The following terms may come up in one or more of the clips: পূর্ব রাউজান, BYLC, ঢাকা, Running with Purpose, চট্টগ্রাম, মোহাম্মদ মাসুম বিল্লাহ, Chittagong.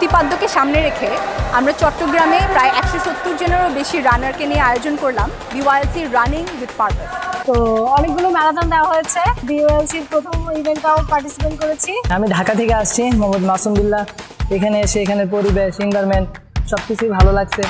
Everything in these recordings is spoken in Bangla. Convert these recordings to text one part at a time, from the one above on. প্রতিপাদ্যকে সামনে রেখে আমরা চট্টগ্রামে প্রায় 170 জনেরও বেশি রানারকে নিয়ে আয়োজন করলাম BYLC রানিং উইথ পারপাস। তো অনেকগুলো ম্যারাথন দেওয়া হয়েছে, BYLC প্রথম ইভেন্টটাও পার্টিসিপেট করেছি। আমি ঢাকা থেকে আসছি, মোহাম্মদ মাসুম বিল্লাহ। এখানে এসে এখানের পরিবেশ, এনভায়রনমেন্ট সবকিছুই ভালো লাগছে।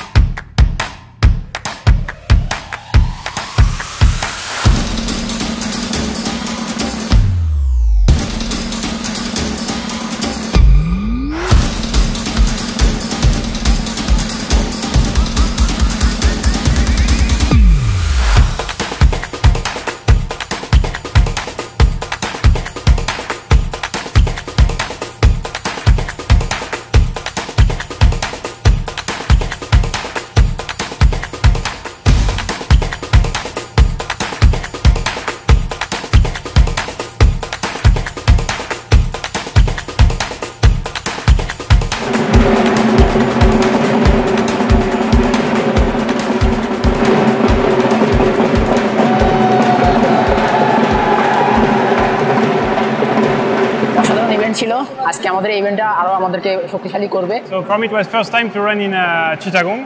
So for me it was first time to run in Chittagong,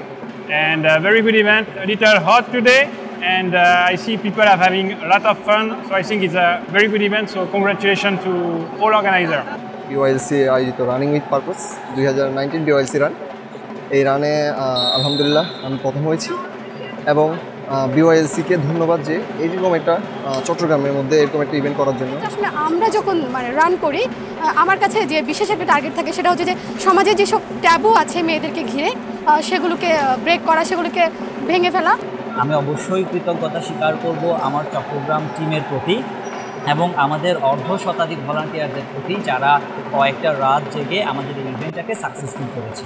and a very good event, a little hot today, and I see people are having a lot of fun, so I think it's a very good event, so congratulations to all organizers. BYLC running with purpose, 2019 BYLC run. এই রানে আলহামদুলিল্লাহ আমি প্রথম হয়েছি এবং BYLC-কে ধন্যবাদ যে এরকম একটা চট্টগ্রামের মধ্যে এরকম একটা ইভেন্ট করার জন্য। আসলে আমরা যখন রান করি আমার কাছে যে বিশেষ একটা টার্গেট থাকে সেটা হচ্ছে যে সমাজে যেসব ট্যাবু আছে মেয়েদেরকে ঘিরে সেগুলোকে ব্রেক করা, সেগুলোকে ভেঙে ফেলা। আমি অবশ্যই কৃতজ্ঞতা স্বীকার করব আমার চট্টগ্রাম টিমের প্রতি এবং আমাদের অর্ধশতাধিক ভলান্টিয়ারদের প্রতি, যারা কয়েকটা রাত জেগে আমাদের ইভেন্টটাকে সাকসেসফুল করেছে।